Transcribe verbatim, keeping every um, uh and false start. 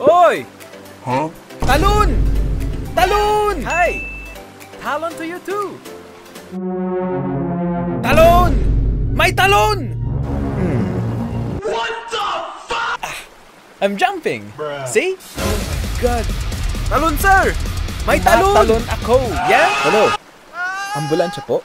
Oy! Huh? Talon! Talon! Hi! Talon to you too! Talon! My Talon! Hmm. What the fuck? Ah, I'm jumping! Bruh. See? Oh my god! Talon sir! My Talon! Talon ako! Yeah? Hello! Ambulansya po?